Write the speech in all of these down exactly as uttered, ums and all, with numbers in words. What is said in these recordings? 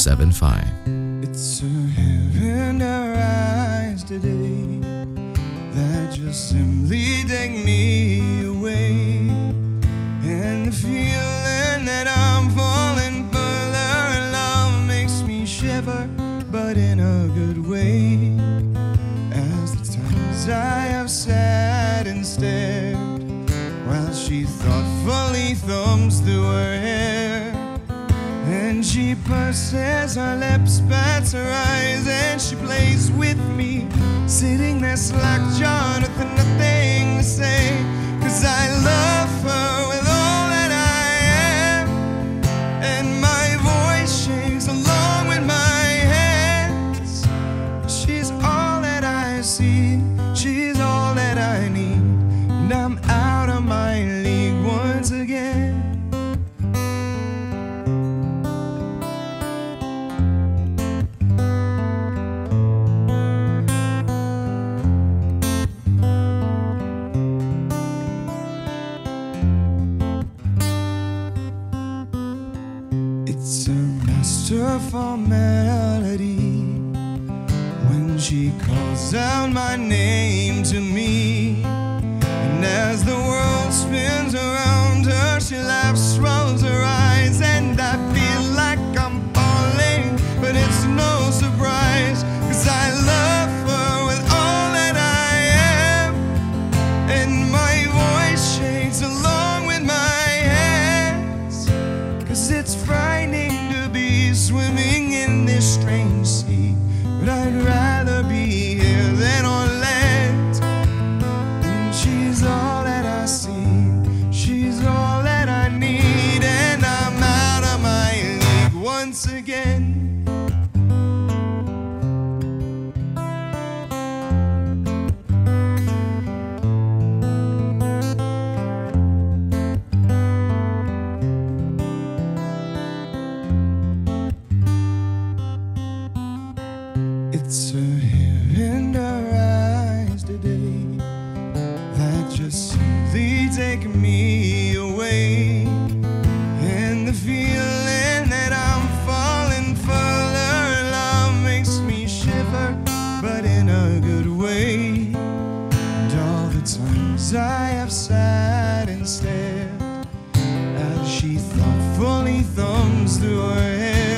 one oh seven point five. It's a heaven arise today that just simply take me away, and the feeling that I'm falling further in love makes me shiver, but in a good way. As the times I have sat and stared while she thoughtfully thumbs through her hair, and she purses her lips, bats her eyes, and she plays with me, sitting there slack-jawed with nothing to say. 'Cause I love her with all that I am, and my voice shakes along with my hands. She's all that I see, she's all that I need, and I'm out of my league once again. It's a masterful melody when she calls out my name to me, and as the world spins around her, she laughs, rolls her eyes, and I feel like I'm falling, but it's no surprise, 'cause I love her with all that I am, and my voice shakes along with my hands, 'cause it's swimming in this strange sea, but I'd rather be here than on land. And she's all that I see, she's all that I need, and I'm out of my league once again. It's a heaven arise today that just simply take me away, and the feeling that I'm falling further in love makes me shiver, but in a good way. And all the times I have sat and stared as she thoughtfully thumbs through her hair,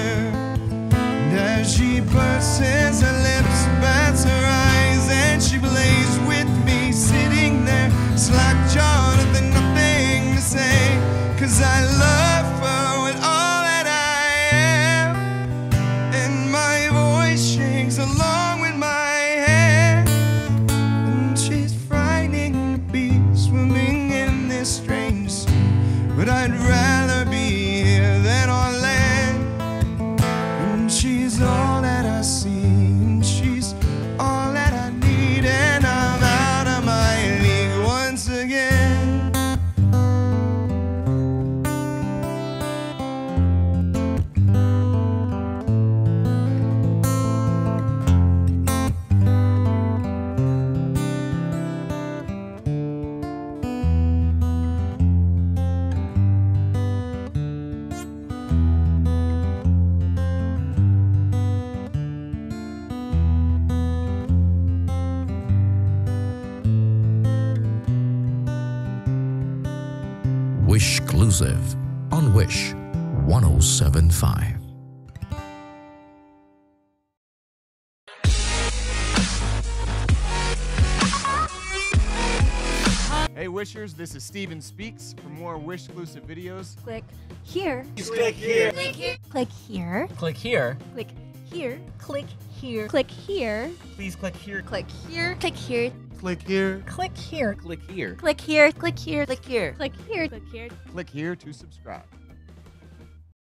she purses her lips, bats her eyes, and she plays with me, sitting there slack-jawed with nothing to say. 'Cause I love her with all that I am, and my voice shakes along with my hand, and she's frightening to be swimming in this strange sea, but I'd rather be here than on land. She's all that I see, and she's all that I need, and I'm out of my league once again. Wish exclusive on Wish one oh seven point five. Hey Wishers, this is Stephen Speaks. For more Wish exclusive videos, click here. Click here. Click here. Click here. Click here. Click here. Click here. Click here. Please click here. Click here. Click here. Click here. Click here. Click here. Click here. Click here. Click here. Click here. Click here. Click here to subscribe.